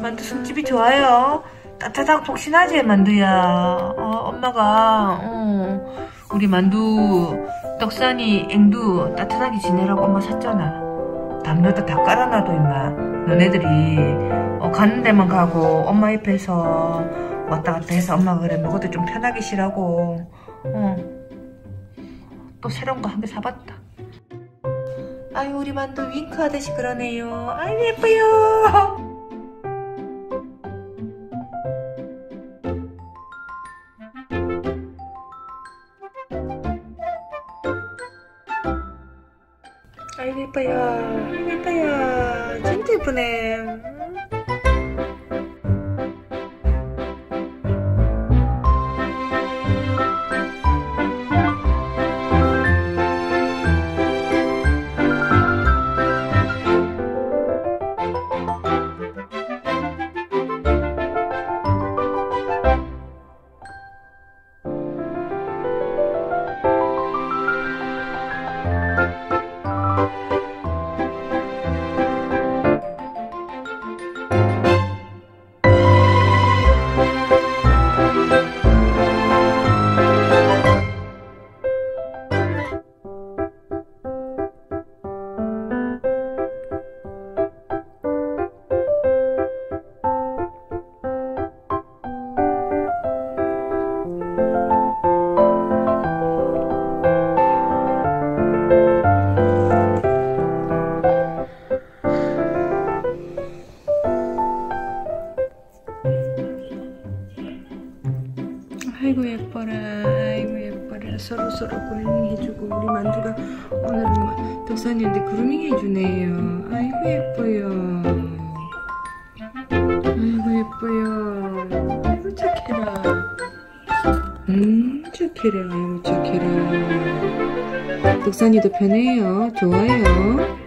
만두 손집이 좋아요. 따뜻하고 폭신하지 만두야. 엄마가 우리 만두 떡사니 앵두 따뜻하게 지내라고 엄마 샀잖아. 담요도 다 깔아놔도 임마. 너네들이 가는 데만 가고 엄마 옆에서 왔다 갔다 해서 엄마가 그래 먹어도 좀 편하게 쉬라고. 또 새로운 거 한 개 사봤다. 아유 우리 만두 윙크하듯이 그러네요. 아유 예뻐요. 아이고 예뻐요. 아이고 예뻐요. 진짜 예쁘네. 아이고 예뻐라. 아이고 예뻐라. 서로서로 그루밍 해주고 우리 만두가 오늘은 덕산이한테 그루밍 해주네요. 아이고 예뻐요. 아이고 예뻐요. 아이고 착해라. 착해라. 아이고 착해라. 덕산이도 편해요. 좋아요.